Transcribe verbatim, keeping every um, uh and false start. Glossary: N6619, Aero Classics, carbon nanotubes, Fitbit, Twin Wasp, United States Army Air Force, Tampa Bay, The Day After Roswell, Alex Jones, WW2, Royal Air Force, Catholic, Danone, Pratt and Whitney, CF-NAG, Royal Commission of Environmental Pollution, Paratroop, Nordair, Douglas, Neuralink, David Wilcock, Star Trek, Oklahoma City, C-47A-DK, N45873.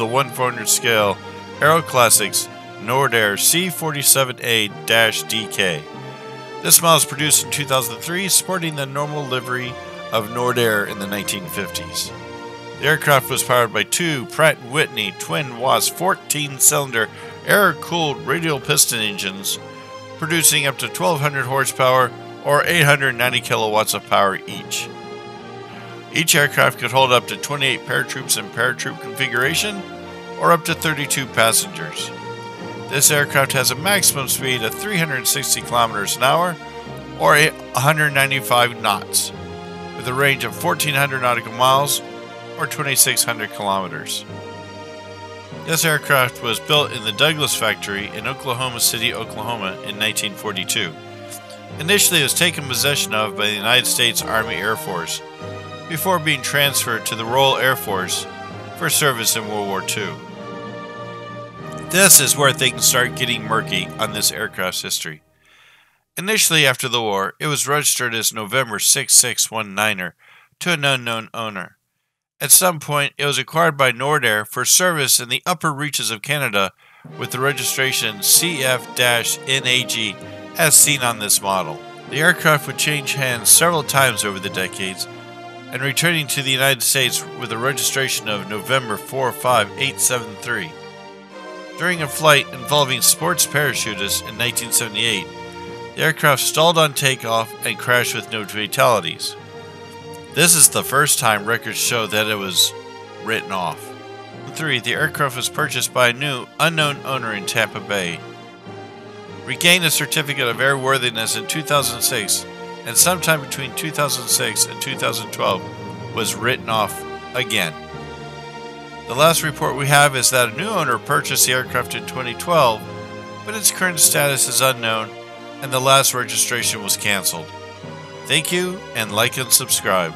the one four hundred scale Aero Classics Nordair C forty-seven A D K. This model was produced in two thousand three, sporting the normal livery of Nordair in the nineteen fifties. The aircraft was powered by two Pratt and Whitney Twin Wasp fourteen cylinder air-cooled radial piston engines, producing up to twelve hundred horsepower or eight hundred ninety kilowatts of power each. Each aircraft could hold up to twenty-eight paratroops in paratroop configuration or up to thirty-two passengers. This aircraft has a maximum speed of three hundred sixty kilometers an hour or one hundred ninety-five knots, with a range of fourteen hundred nautical miles or twenty-six hundred kilometers. This aircraft was built in the Douglas factory in Oklahoma City, Oklahoma in nineteen forty-two. Initially, it was taken possession of by the United States Army Air Force before being transferred to the Royal Air Force for service in World War Two. This is where things start getting murky on this aircraft's history. Initially after the war, it was registered as November six six one niner to an unknown owner. At some point, it was acquired by Nordair for service in the upper reaches of Canada with the registration C F N A G as seen on this model. The aircraft would change hands several times over the decades and returning to the United States with a registration of November four five eight seven three. During a flight involving sports parachutists in nineteen seventy-eight, the aircraft stalled on takeoff and crashed with no fatalities. This is the first time records show that it was written off. In three, the aircraft was purchased by a new, unknown owner in Tampa Bay. Regained a certificate of airworthiness in two thousand six, and sometime between two thousand six and two thousand twelve was written off again. The last report we have is that a new owner purchased the aircraft in twenty twelve, but its current status is unknown, and the last registration was canceled. Thank you, and like and subscribe.